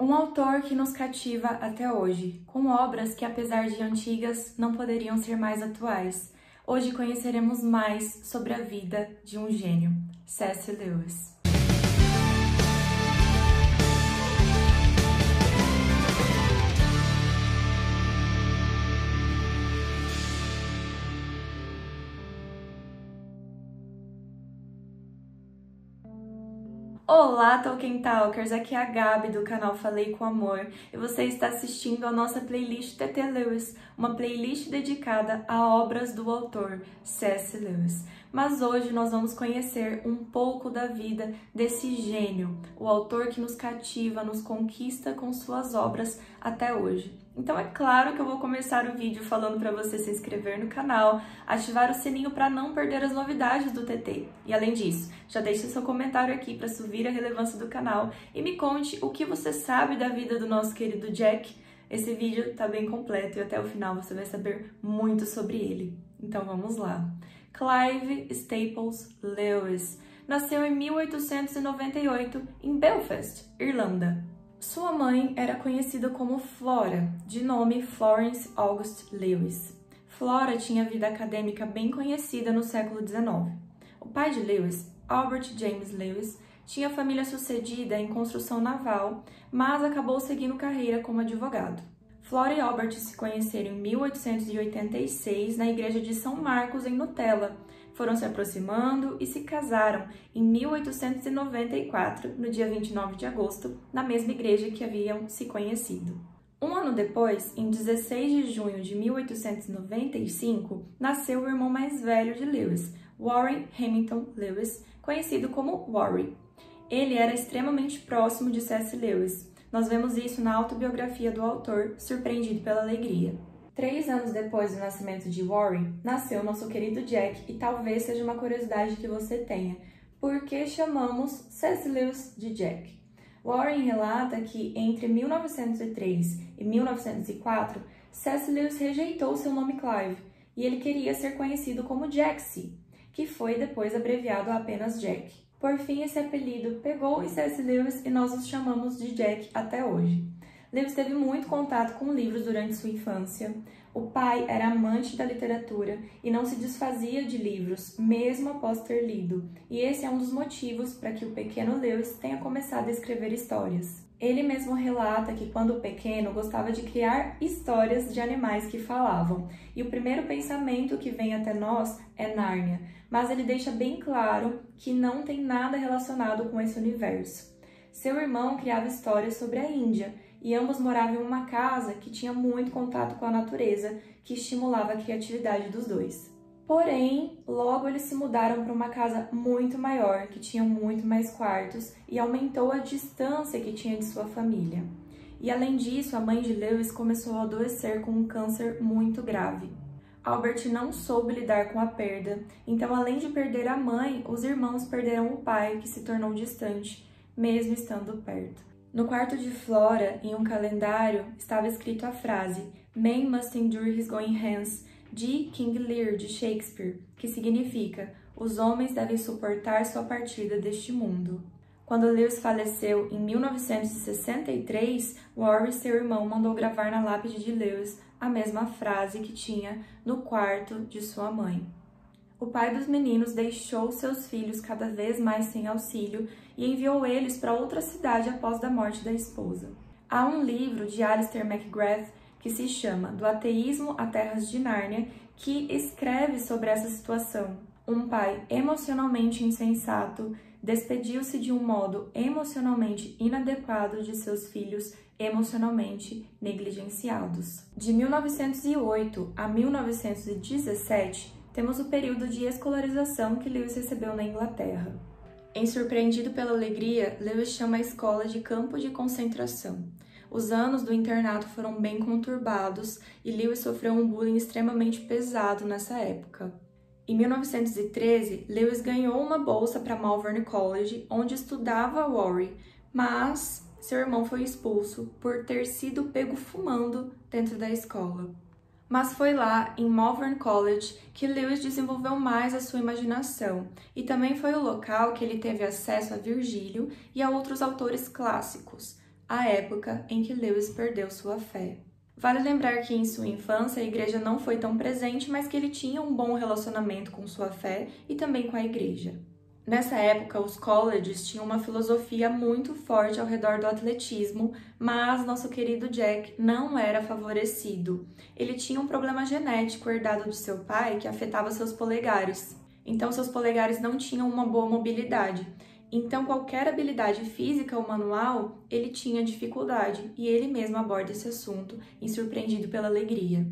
Um autor que nos cativa até hoje, com obras que, apesar de antigas, não poderiam ser mais atuais. Hoje conheceremos mais sobre a vida de um gênio, Cecil Lewis. Olá, Tolkien Talkers! Aqui é a Gabi do canal Falei com Amor e você está assistindo a nossa playlist TT Lewis, uma playlist dedicada a obras do autor C.S. Lewis. Mas hoje nós vamos conhecer um pouco da vida desse gênio, o autor que nos cativa, nos conquista com suas obras até hoje. Então é claro que eu vou começar o vídeo falando para você se inscrever no canal, ativar o sininho para não perder as novidades do TT. E além disso, já deixe seu comentário aqui para subir a relevância do canal e me conte o que você sabe da vida do nosso querido Jack. Esse vídeo tá bem completo e até o final você vai saber muito sobre ele. Então vamos lá. Clive Staples Lewis nasceu em 1898 em Belfast, Irlanda. Sua mãe era conhecida como Flora, de nome Florence Auguste Lewis. Flora tinha vida acadêmica bem conhecida no século XIX. O pai de Lewis, Albert James Lewis, tinha família sucedida em construção naval, mas acabou seguindo carreira como advogado. Flora e Albert se conheceram em 1886 na igreja de São Marcos, em Nutella. Foram se aproximando e se casaram em 1894, no dia 29 de agosto, na mesma igreja que haviam se conhecido. Um ano depois, em 16 de junho de 1895, nasceu o irmão mais velho de Lewis, Warren Hamilton Lewis, conhecido como Warren. Ele era extremamente próximo de C.S. Lewis. Nós vemos isso na autobiografia do autor, Surpreendido pela Alegria. 3 anos depois do nascimento de Warren, nasceu nosso querido Jack, e talvez seja uma curiosidade que você tenha. Por que chamamos C.S. Lewis de Jack? Warren relata que, entre 1903 e 1904, C.S. Lewis rejeitou seu nome Clive, e ele queria ser conhecido como Jacksie, que foi depois abreviado a apenas Jack. Por fim, esse apelido pegou em C.S. Lewis e nós os chamamos de Jack até hoje. Lewis teve muito contato com livros durante sua infância. O pai era amante da literatura e não se desfazia de livros, mesmo após ter lido, e esse é um dos motivos para que o pequeno Lewis tenha começado a escrever histórias. Ele mesmo relata que, quando pequeno, gostava de criar histórias de animais que falavam, e o primeiro pensamento que vem até nós é Nárnia, mas ele deixa bem claro que não tem nada relacionado com esse universo. Seu irmão criava histórias sobre a Índia, e ambos moravam em uma casa que tinha muito contato com a natureza, que estimulava a criatividade dos dois. Porém, logo eles se mudaram para uma casa muito maior, que tinha muito mais quartos, e aumentou a distância que tinha de sua família. E além disso, a mãe de Lewis começou a adoecer com um câncer muito grave. Albert não soube lidar com a perda, então além de perder a mãe, os irmãos perderam o pai, que se tornou distante, mesmo estando perto. No quarto de Flora, em um calendário, estava escrito a frase "Man must endure his going hence" de King Lear, de Shakespeare, que significa "Os homens devem suportar sua partida deste mundo". Quando Lewis faleceu em 1963, Warren, seu irmão, mandou gravar na lápide de Lewis a mesma frase que tinha no quarto de sua mãe. O pai dos meninos deixou seus filhos cada vez mais sem auxílio e enviou eles para outra cidade após a morte da esposa. Há um livro de Alistair McGrath que se chama Do Ateísmo a Terras de Nárnia, que escreve sobre essa situação. Um pai emocionalmente insensato despediu-se de um modo emocionalmente inadequado de seus filhos emocionalmente negligenciados. De 1908 a 1917, temos o período de escolarização que Lewis recebeu na Inglaterra. Em Surpreendido pela Alegria, Lewis chama a escola de campo de concentração. Os anos do internato foram bem conturbados e Lewis sofreu um bullying extremamente pesado nessa época. Em 1913, Lewis ganhou uma bolsa para Malvern College, onde estudava Warren, mas seu irmão foi expulso por ter sido pego fumando dentro da escola. Mas foi lá, em Malvern College, que Lewis desenvolveu mais a sua imaginação, e também foi o local que ele teve acesso a Virgílio e a outros autores clássicos. a época em que Lewis perdeu sua fé. Vale lembrar que em sua infância a igreja não foi tão presente, mas que ele tinha um bom relacionamento com sua fé e também com a igreja. Nessa época, os colleges tinham uma filosofia muito forte ao redor do atletismo, mas nosso querido Jack não era favorecido. Ele tinha um problema genético herdado de seu pai que afetava seus polegares. Então, seus polegares não tinham uma boa mobilidade. Então, qualquer habilidade física ou manual, ele tinha dificuldade, e ele mesmo aborda esse assunto em Surpreendido pela Alegria.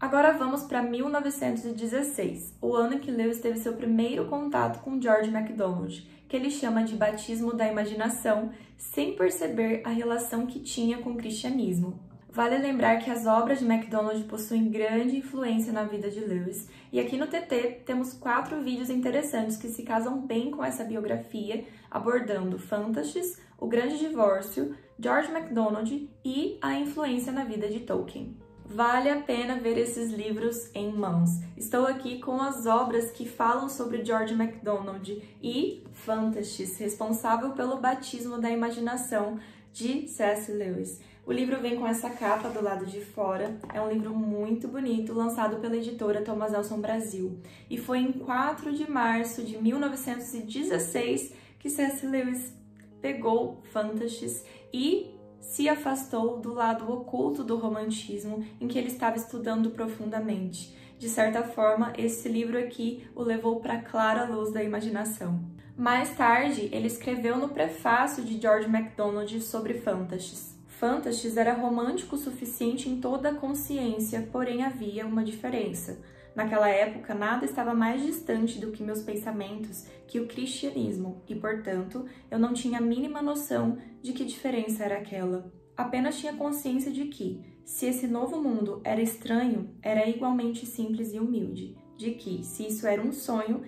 Agora vamos para 1916, o ano em que Lewis teve seu primeiro contato com George MacDonald, que ele chama de batismo da imaginação, sem perceber a relação que tinha com o cristianismo. Vale lembrar que as obras de MacDonald possuem grande influência na vida de Lewis, e aqui no TT temos 4 vídeos interessantes que se casam bem com essa biografia, abordando Phantastes, O Grande Divórcio, George MacDonald e a influência na vida de Tolkien. Vale a pena ver esses livros em mãos. Estou aqui com as obras que falam sobre George MacDonald e Phantastes, responsável pelo batismo da imaginação de Cecil Lewis. O livro vem com essa capa do lado de fora, é um livro muito bonito, lançado pela editora Thomas Nelson Brasil. E foi em 4 de março de 1916 que Cecil Lewis pegou Phantastes e se afastou do lado oculto do romantismo em que ele estava estudando profundamente. De certa forma, esse livro aqui o levou para a clara luz da imaginação. Mais tarde, ele escreveu no prefácio de George MacDonald sobre Phantastes. Phantastes era romântico o suficiente em toda a consciência, porém havia uma diferença. Naquela época, nada estava mais distante do que meus pensamentos que o cristianismo, e, portanto, eu não tinha a mínima noção de que diferença era aquela. Apenas tinha consciência de que, se esse novo mundo era estranho, era igualmente simples e humilde, de que, se isso era um sonho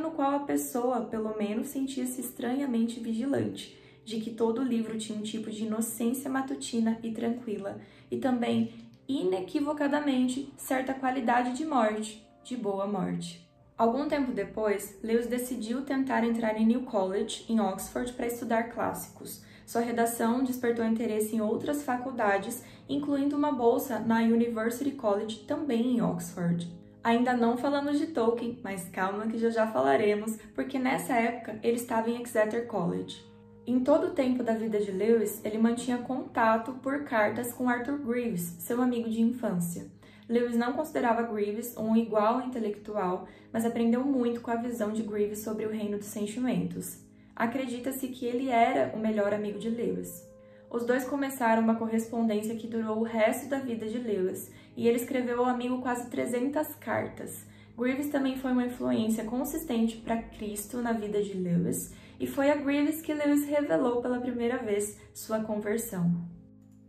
no qual a pessoa, pelo menos, sentia-se estranhamente vigilante, de que todo livro tinha um tipo de inocência matutina e tranquila, e também inequivocadamente certa qualidade de morte, de boa morte. Algum tempo depois, Lewis decidiu tentar entrar em New College, em Oxford, para estudar clássicos. Sua redação despertou interesse em outras faculdades, incluindo uma bolsa na University College, também em Oxford. Ainda não falamos de Tolkien, mas calma que já falaremos, porque nessa época ele estava em Exeter College. Em todo o tempo da vida de Lewis, ele mantinha contato por cartas com Arthur Greaves, seu amigo de infância. Lewis não considerava Greaves um igual intelectual, mas aprendeu muito com a visão de Greaves sobre o reino dos sentimentos. Acredita-se que ele era o melhor amigo de Lewis. Os dois começaram uma correspondência que durou o resto da vida de Lewis, e ele escreveu ao amigo quase 300 cartas. Greaves também foi uma influência consistente para Cristo na vida de Lewis, e foi a Greaves que Lewis revelou pela primeira vez sua conversão.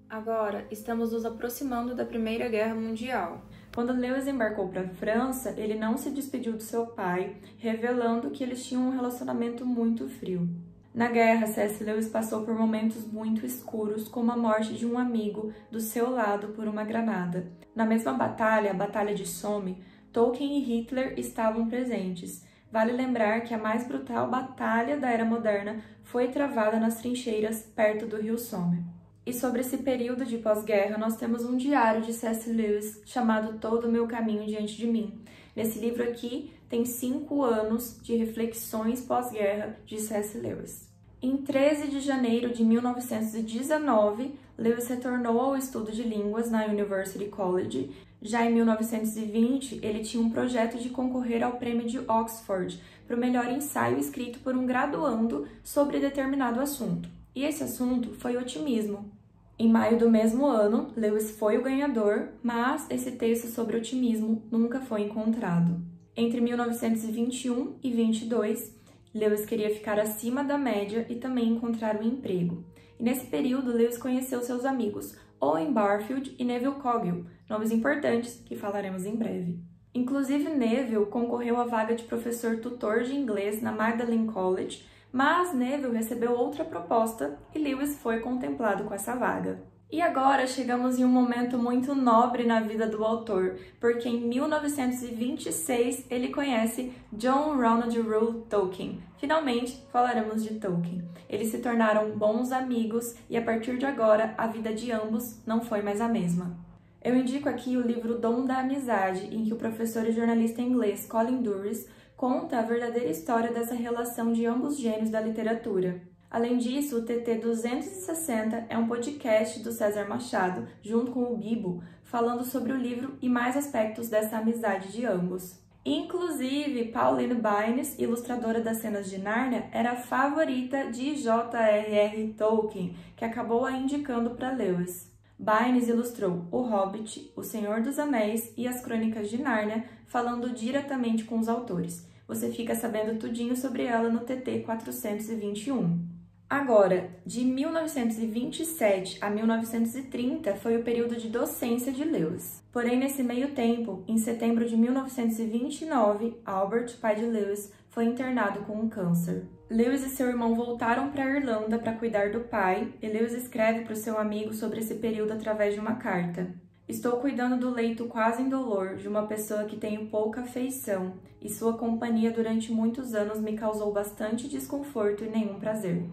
Agora, estamos nos aproximando da Primeira Guerra Mundial. Quando Lewis embarcou para a França, ele não se despediu de seu pai, revelando que eles tinham um relacionamento muito frio. Na guerra, C.S. Lewis passou por momentos muito escuros, como a morte de um amigo do seu lado por uma granada. Na mesma batalha, a Batalha de Somme, Tolkien e Hitler estavam presentes. Vale lembrar que a mais brutal batalha da Era Moderna foi travada nas trincheiras perto do rio Somme. E sobre esse período de pós-guerra, nós temos um diário de C.S. Lewis chamado Todo o Meu Caminho Diante de Mim. Nesse livro aqui tem 5 anos de reflexões pós-guerra de C.S. Lewis. Em 13 de janeiro de 1919, Lewis retornou ao estudo de línguas na University College. Já em 1920, ele tinha um projeto de concorrer ao prêmio de Oxford para o melhor ensaio escrito por um graduando sobre determinado assunto. E esse assunto foi otimismo. Em maio do mesmo ano, Lewis foi o ganhador, mas esse texto sobre otimismo nunca foi encontrado. Entre 1921 e 22, Lewis queria ficar acima da média e também encontrar um emprego. E nesse período, Lewis conheceu seus amigos Owen Barfield e Neville Coghill, nomes importantes que falaremos em breve. Inclusive, Neville concorreu à vaga de professor tutor de inglês na Magdalen College, mas Neville recebeu outra proposta e Lewis foi contemplado com essa vaga. E agora chegamos em um momento muito nobre na vida do autor, porque em 1926 ele conhece John Ronald Reuel Tolkien. Finalmente falaremos de Tolkien. Eles se tornaram bons amigos e a partir de agora a vida de ambos não foi mais a mesma. Eu indico aqui o livro Dom da Amizade, em que o professor e jornalista inglês Colin Duris conta a verdadeira história dessa relação de ambos gênios da literatura. Além disso, o TT 260 é um podcast do César Machado, junto com o Bibo, falando sobre o livro e mais aspectos dessa amizade de ambos. Inclusive, Pauline Baynes, ilustradora das cenas de Nárnia, era a favorita de J.R.R. Tolkien, que acabou a indicando para Lewis. Baynes ilustrou O Hobbit, O Senhor dos Anéis e As Crônicas de Nárnia, falando diretamente com os autores. Você fica sabendo tudinho sobre ela no TT 421. Agora, de 1927 a 1930 foi o período de docência de Lewis. Porém, nesse meio tempo, em setembro de 1929, Albert, pai de Lewis, foi internado com um câncer. Lewis e seu irmão voltaram para a Irlanda para cuidar do pai, e Lewis escreve para o seu amigo sobre esse período através de uma carta. Estou cuidando do leito quase indolor de uma pessoa que tenho pouca afeição, e sua companhia durante muitos anos me causou bastante desconforto e nenhum prazer.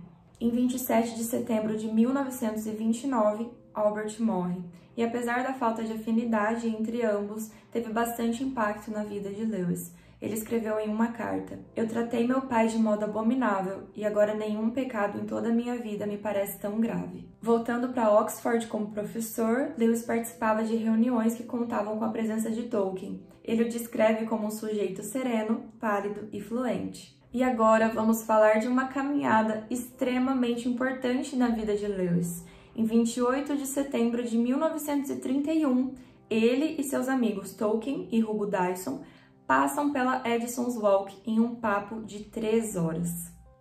Em 27 de setembro de 1929, Albert morre, e apesar da falta de afinidade entre ambos, teve bastante impacto na vida de Lewis. Ele escreveu em uma carta: Eu tratei meu pai de modo abominável, e agora nenhum pecado em toda a minha vida me parece tão grave. Voltando para Oxford como professor, Lewis participava de reuniões que contavam com a presença de Tolkien. Ele o descreve como um sujeito sereno, pálido e fluente. E agora vamos falar de uma caminhada extremamente importante na vida de Lewis. Em 28 de setembro de 1931, ele e seus amigos Tolkien e Hugo Dyson passam pela Edison's Walk em um papo de 3 horas.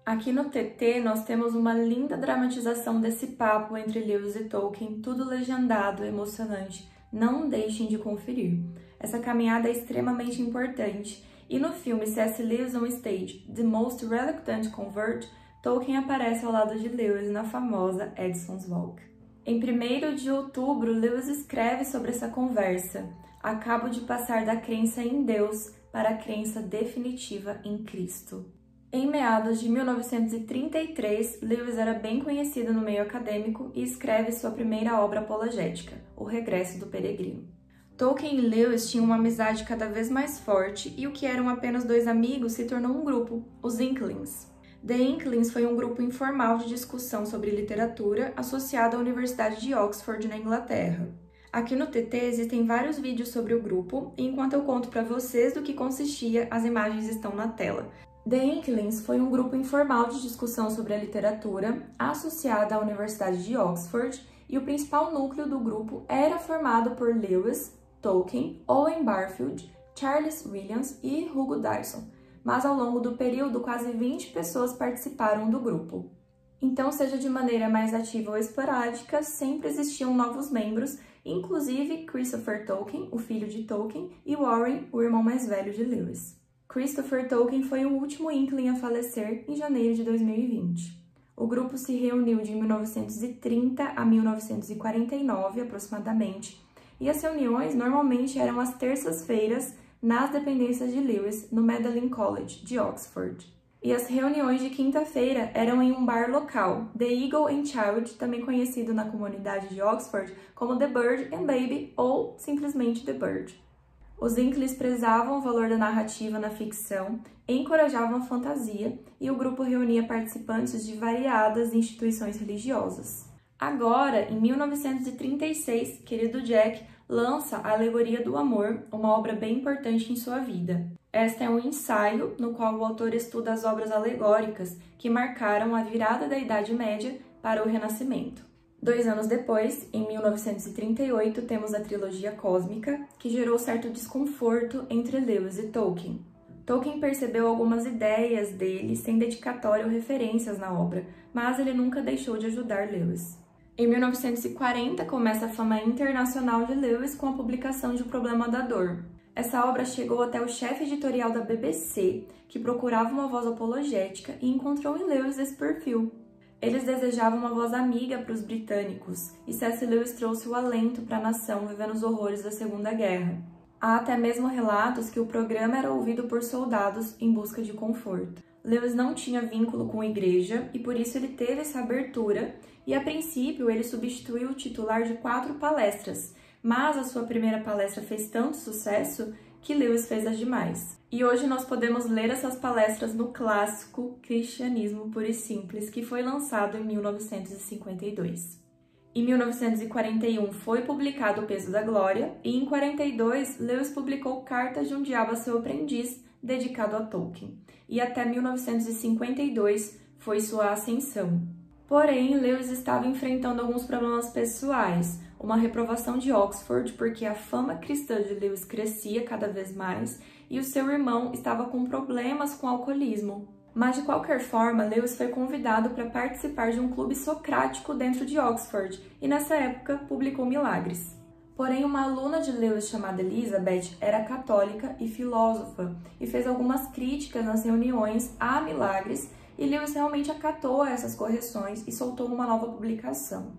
Aqui no TT nós temos uma linda dramatização desse papo entre Lewis e Tolkien, tudo legendado, emocionante. Não deixem de conferir. Essa caminhada é extremamente importante. E no filme C.S. Lewis on Stage, The Most Reluctant Convert, Tolkien aparece ao lado de Lewis na famosa Edison's Walk. Em 1º de outubro, Lewis escreve sobre essa conversa. Acabo de passar da crença em Deus para a crença definitiva em Cristo. Em meados de 1933, Lewis era bem conhecido no meio acadêmico e escreve sua primeira obra apologética, O Regresso do Peregrino. Tolkien e Lewis tinham uma amizade cada vez mais forte e o que eram apenas 2 amigos se tornou um grupo, os Inklings. The Inklings foi um grupo informal de discussão sobre literatura associado à Universidade de Oxford, na Inglaterra. Aqui no TT existem vários vídeos sobre o grupo e enquanto eu conto para vocês do que consistia, as imagens estão na tela. The Inklings foi um grupo informal de discussão sobre a literatura associado à Universidade de Oxford e o principal núcleo do grupo era formado por Lewis, Tolkien, Owen Barfield, Charles Williams e Hugo Dyson, mas ao longo do período quase 20 pessoas participaram do grupo. Então, seja de maneira mais ativa ou esporádica, sempre existiam novos membros, inclusive Christopher Tolkien, o filho de Tolkien, e Warren, o irmão mais velho de Lewis. Christopher Tolkien foi o último Inkling a falecer em janeiro de 2020. O grupo se reuniu de 1930 a 1949, aproximadamente, e as reuniões normalmente eram às terças-feiras nas dependências de Lewis, no Magdalen College, de Oxford. E as reuniões de quinta-feira eram em um bar local, The Eagle and Child, também conhecido na comunidade de Oxford como The Bird and Baby ou simplesmente The Bird. Os Inklings prezavam o valor da narrativa na ficção, encorajavam a fantasia e o grupo reunia participantes de variadas instituições religiosas. Agora, em 1936, querido Jack lança A Alegoria do Amor, uma obra bem importante em sua vida. Esta é um ensaio no qual o autor estuda as obras alegóricas que marcaram a virada da Idade Média para o Renascimento. 2 anos depois, em 1938, temos a trilogia cósmica, que gerou certo desconforto entre Lewis e Tolkien. Tolkien percebeu algumas ideias dele sem dedicatória ou referências na obra, mas ele nunca deixou de ajudar Lewis. Em 1940, começa a fama internacional de Lewis com a publicação de O Problema da Dor. Essa obra chegou até o chefe editorial da BBC, que procurava uma voz apologética e encontrou em Lewis esse perfil. Eles desejavam uma voz amiga para os britânicos, e Cecil Lewis trouxe o alento para a nação vivendo os horrores da Segunda Guerra. Há até mesmo relatos que o programa era ouvido por soldados em busca de conforto. Lewis não tinha vínculo com a igreja e por isso ele teve essa abertura e, a princípio, ele substituiu o titular de 4 palestras, mas a sua primeira palestra fez tanto sucesso que Lewis fez as demais. E hoje nós podemos ler essas palestras no clássico Cristianismo Puro e Simples, que foi lançado em 1952. Em 1941 foi publicado O Peso da Glória e em 1942 Lewis publicou Cartas de um Diabo a Seu Aprendiz, dedicado a Tolkien, e até 1952 foi sua ascensão. Porém, Lewis estava enfrentando alguns problemas pessoais, uma reprovação de Oxford, porque a fama cristã de Lewis crescia cada vez mais e o seu irmão estava com problemas com o alcoolismo. Mas, de qualquer forma, Lewis foi convidado para participar de um clube socrático dentro de Oxford e, nessa época, publicou Milagres. Porém, uma aluna de Lewis chamada Elizabeth era católica e filósofa e fez algumas críticas nas reuniões a Milagres, e Lewis realmente acatou essas correções e soltou uma nova publicação.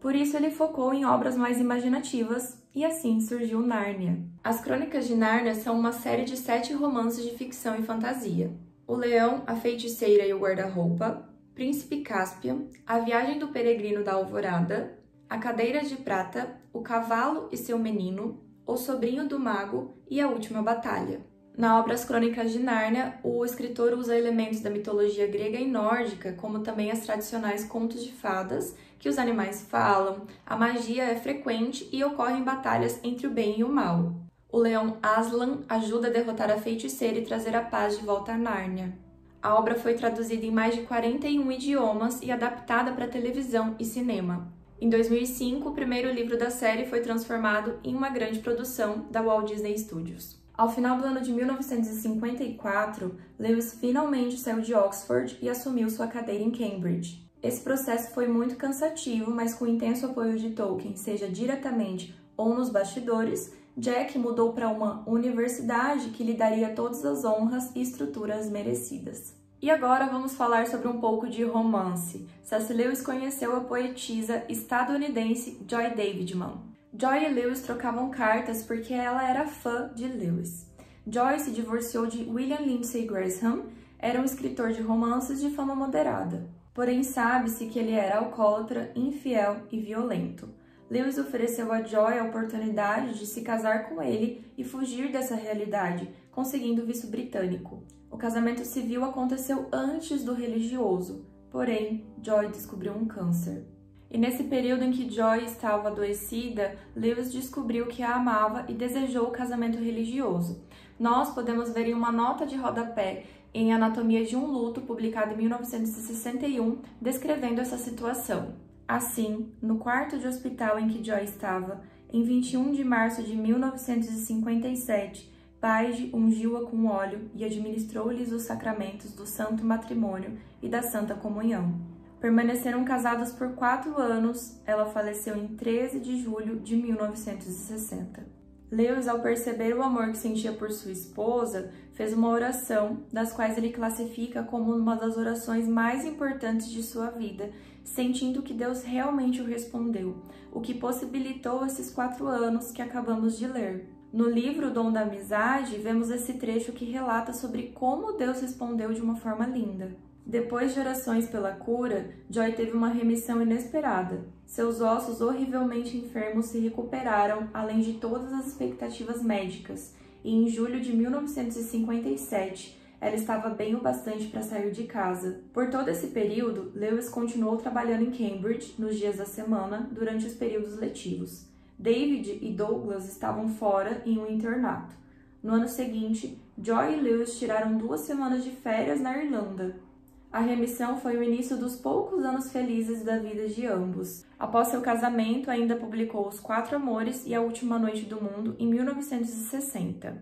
Por isso, ele focou em obras mais imaginativas e assim surgiu Nárnia. As Crônicas de Nárnia são uma série de 7 romances de ficção e fantasia: O Leão, a Feiticeira e o Guarda-Roupa, Príncipe Cáspia, A Viagem do Peregrino da Alvorada, A Cadeira de Prata, O Cavalo e Seu Menino, O Sobrinho do Mago e A Última Batalha. Na obra As Crônicas de Nárnia, o escritor usa elementos da mitologia grega e nórdica, como também as tradicionais contos de fadas, que os animais falam, a magia é frequente e ocorrem batalhas entre o bem e o mal. O leão Aslan ajuda a derrotar a feiticeira e trazer a paz de volta a Nárnia. A obra foi traduzida em mais de 41 idiomas e adaptada para televisão e cinema. Em 2005, o primeiro livro da série foi transformado em uma grande produção da Walt Disney Studios. Ao final do ano de 1954, Lewis finalmente saiu de Oxford e assumiu sua cadeira em Cambridge. Esse processo foi muito cansativo, mas com o intenso apoio de Tolkien, seja diretamente ou nos bastidores, Jack mudou para uma universidade que lhe daria todas as honras e estruturas merecidas. E agora vamos falar sobre um pouco de romance. Cecil Lewis conheceu a poetisa estadunidense Joy Davidman. Joy e Lewis trocavam cartas porque ela era fã de Lewis. Joy se divorciou de William Lindsay Gresham, era um escritor de romances de fama moderada. Porém, sabe-se que ele era alcoólatra, infiel e violento. Lewis ofereceu a Joy a oportunidade de se casar com ele e fugir dessa realidade, conseguindo o visto britânico. O casamento civil aconteceu antes do religioso, porém, Joy descobriu um câncer. E nesse período em que Joy estava adoecida, Lewis descobriu que a amava e desejou o casamento religioso. Nós podemos ver em uma nota de rodapé em Anatomia de um Luto, publicada em 1961, descrevendo essa situação. Assim, no quarto de hospital em que Joy estava, em 21 de março de 1957, Page ungiu-a com óleo e administrou-lhes os sacramentos do santo matrimônio e da santa comunhão. Permaneceram casados por 4 anos, ela faleceu em 13 de julho de 1960. Lewis, ao perceber o amor que sentia por sua esposa, fez uma oração, das quais ele classifica como uma das orações mais importantes de sua vida, sentindo que Deus realmente o respondeu, o que possibilitou esses 4 anos que acabamos de ler. No livro O Dom da Amizade, vemos esse trecho que relata sobre como Deus respondeu de uma forma linda. Depois de orações pela cura, Joy teve uma remissão inesperada. Seus ossos horrivelmente enfermos se recuperaram, além de todas as expectativas médicas, e em julho de 1957, ela estava bem o bastante para sair de casa. Por todo esse período, Lewis continuou trabalhando em Cambridge, nos dias da semana, durante os períodos letivos. David e Douglas estavam fora em um internato. No ano seguinte, Joy e Lewis tiraram 2 semanas de férias na Irlanda. A remissão foi o início dos poucos anos felizes da vida de ambos. Após seu casamento, ainda publicou Os 4 Amores e A Última Noite do Mundo, em 1960.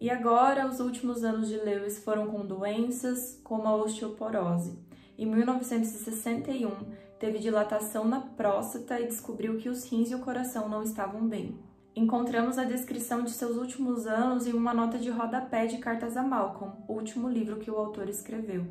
E agora, os últimos anos de Lewis foram com doenças, como a osteoporose. Em 1961, teve dilatação na próstata e descobriu que os rins e o coração não estavam bem. Encontramos a descrição de seus últimos anos em uma nota de rodapé de Cartas a Malcolm, o último livro que o autor escreveu.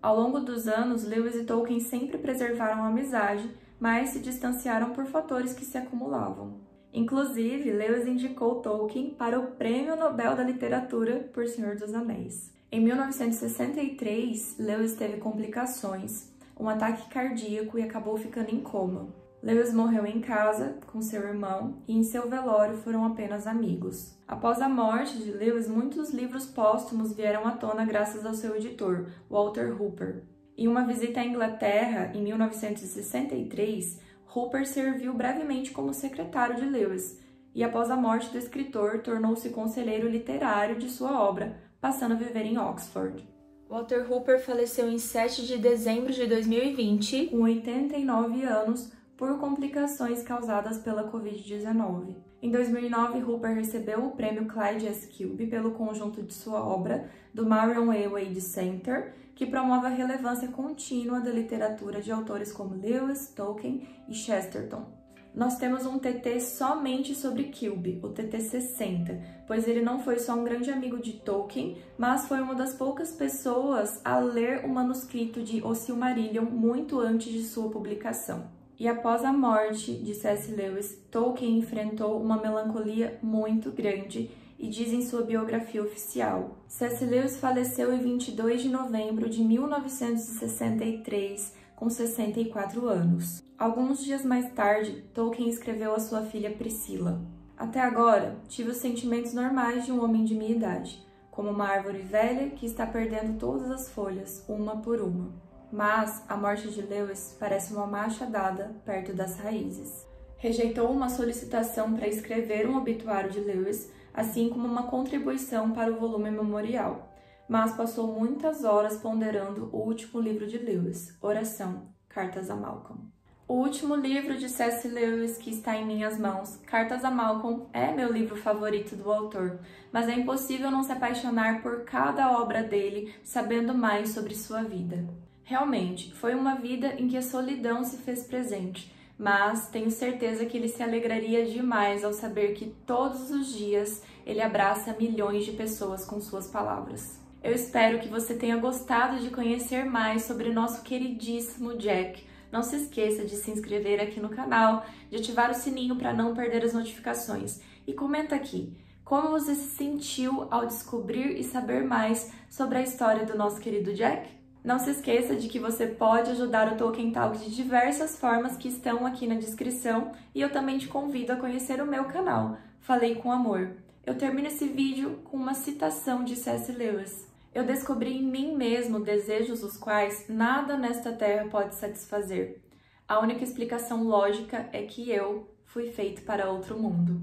Ao longo dos anos, Lewis e Tolkien sempre preservaram a amizade, mas se distanciaram por fatores que se acumulavam. Inclusive, Lewis indicou Tolkien para o Prêmio Nobel da Literatura por Senhor dos Anéis. Em 1963, Lewis teve complicações, um ataque cardíaco e acabou ficando em coma. Lewis morreu em casa com seu irmão e em seu velório foram apenas amigos. Após a morte de Lewis, muitos livros póstumos vieram à tona graças ao seu editor, Walter Hooper. Em uma visita à Inglaterra, em 1963, Hooper serviu brevemente como secretário de Lewis e, após a morte do escritor, tornou-se conselheiro literário de sua obra, passando a viver em Oxford. Walter Hooper faleceu em 7 de dezembro de 2020, com 89 anos, por complicações causadas pela Covid-19. Em 2009, Hooper recebeu o prêmio Clyde S. Kilby pelo conjunto de sua obra do Marion A. Wade Center, que promove a relevância contínua da literatura de autores como Lewis, Tolkien e Chesterton. Nós temos um TT somente sobre Kilby, o TT 60, pois ele não foi só um grande amigo de Tolkien, mas foi uma das poucas pessoas a ler o manuscrito de O Silmarillion muito antes de sua publicação. E após a morte de C.S. Lewis, Tolkien enfrentou uma melancolia muito grande e diz em sua biografia oficial: C.S. Lewis faleceu em 22 de novembro de 1963, com 64 anos. Alguns dias mais tarde, Tolkien escreveu a sua filha Priscila: até agora, tive os sentimentos normais de um homem de minha idade, como uma árvore velha que está perdendo todas as folhas, uma por uma. Mas a morte de Lewis parece uma machadada perto das raízes. Rejeitou uma solicitação para escrever um obituário de Lewis, assim como uma contribuição para o volume memorial, mas passou muitas horas ponderando o último livro de Lewis, Oração, Cartas a Malcolm. O último livro de C.S. Lewis que está em minhas mãos, Cartas a Malcolm, é meu livro favorito do autor, mas é impossível não se apaixonar por cada obra dele, sabendo mais sobre sua vida. Realmente, foi uma vida em que a solidão se fez presente, mas tenho certeza que ele se alegraria demais ao saber que todos os dias ele abraça milhões de pessoas com suas palavras. Eu espero que você tenha gostado de conhecer mais sobre nosso queridíssimo Jack. Não se esqueça de se inscrever aqui no canal, de ativar o sininho para não perder as notificações e comenta aqui como você se sentiu ao descobrir e saber mais sobre a história do nosso querido Jack. Não se esqueça de que você pode ajudar o Tolkien Talk de diversas formas que estão aqui na descrição e eu também te convido a conhecer o meu canal, Falei com Amor. Eu termino esse vídeo com uma citação de C.S. Lewis: eu descobri em mim mesmo desejos os quais nada nesta terra pode satisfazer. A única explicação lógica é que eu fui feito para outro mundo.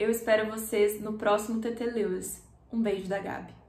Eu espero vocês no próximo TT Lewis. Um beijo da Gabi.